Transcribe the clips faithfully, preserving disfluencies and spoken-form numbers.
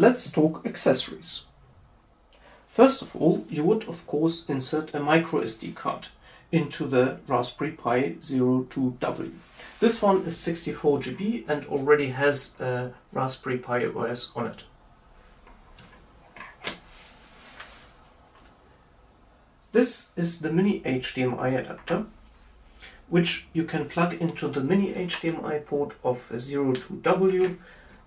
Let's talk accessories. First of all, you would of course insert a micro S D card into the Raspberry Pi Zero two W. This one is sixty-four gigabytes and already has a Raspberry Pi O S on it. This is the mini H D M I adapter, which you can plug into the mini H D M I port of a Zero two W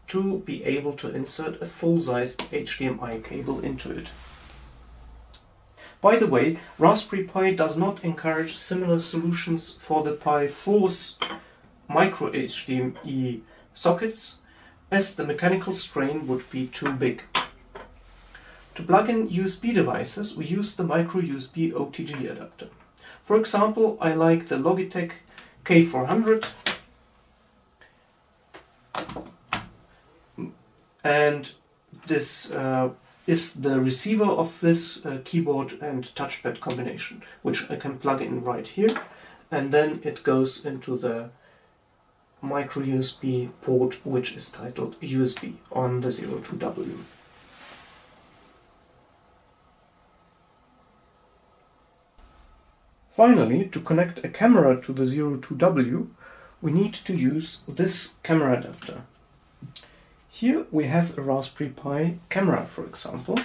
to be able to insert a full-sized H D M I cable into it. By the way, Raspberry Pi does not encourage similar solutions for the Pi four's micro H D M I sockets, as the mechanical strain would be too big. To plug in U S B devices, we use the micro U S B O T G adapter. For example, I like the Logitech K four hundred, and this uh, is the receiver of this uh, keyboard and touchpad combination, which I can plug in right here, and then it goes into the micro U S B port, which is titled U S B on the Zero two W. Finally, to connect a camera to the Zero two W, we need to use this camera adapter. Here we have a Raspberry Pi camera, for example,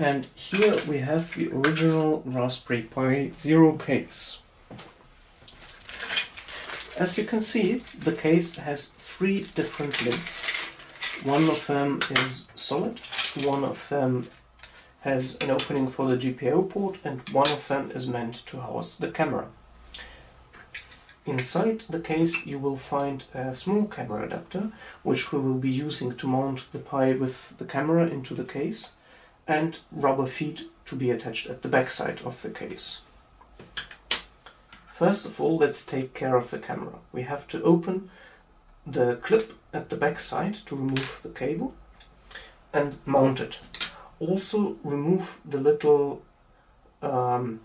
and here we have the original Raspberry Pi Zero case. As you can see, the case has three different lids. One of them is solid, one of them has an opening for the G P I O port, and one of them is meant to house the camera. Inside the case you will find a small camera adapter, which we will be using to mount the Pi with the camera into the case, and rubber feet to be attached at the backside of the case. First of all, let's take care of the camera. We have to open the clip at the backside to remove the cable and mount it. Also remove the little um,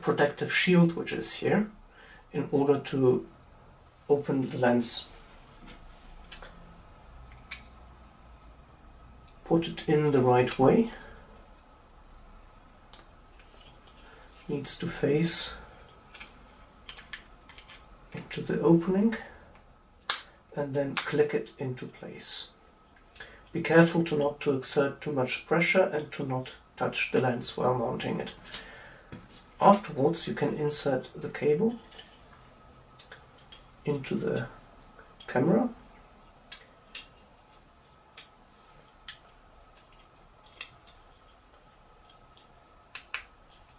protective shield which is here, in order to open the lens. Put it in the right way. Needs to face into the opening and then click it into place. Be careful to not to exert too much pressure and to not touch the lens while mounting it. Afterwards you can insert the cable into the camera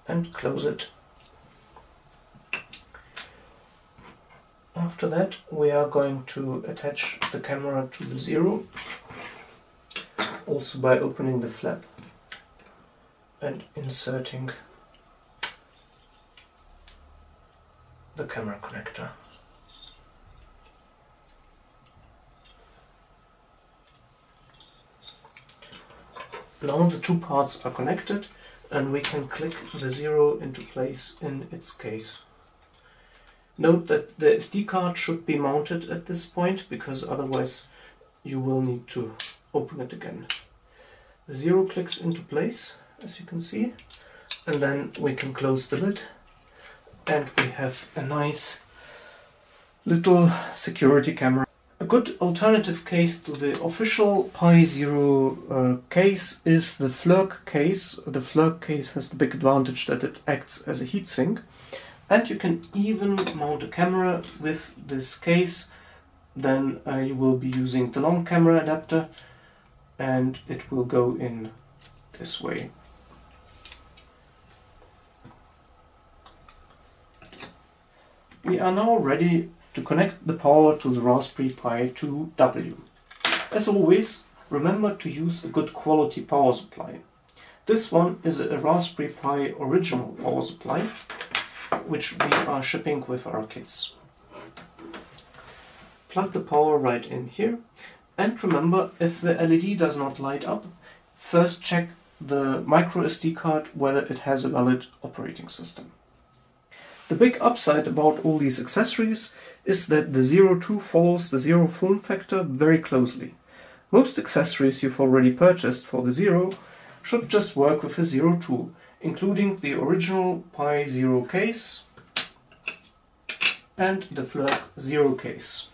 and close it. After that, we are going to attach the camera to the Zero, also by opening the flap and inserting the camera connector. Now the two parts are connected and we can click the Zero into place in its case. Note that the S D card should be mounted at this point, because otherwise you will need to open it again. The Zero clicks into place, as you can see, and then we can close the lid, and we have a nice little security camera. A good alternative case to the official Pi Zero uh, case is the FLIRC case. The FLIRC case has the big advantage that it acts as a heatsink, and you can even mount a camera with this case. Then uh, you will be using the long camera adapter and it will go in this way. We are now ready to connect the power to the Raspberry Pi two W. As always, remember to use a good quality power supply. This one is a Raspberry Pi original power supply, which we are shipping with our kits. Plug the power right in here, and remember, if the L E D does not light up, first check the micro S D card whether it has a valid operating system. The big upside about all these accessories is that the Zero two follows the Zero form factor very closely. Most accessories you've already purchased for the Zero should just work with the Zero too, including the original Pi Zero case and the FLIRC Zero case.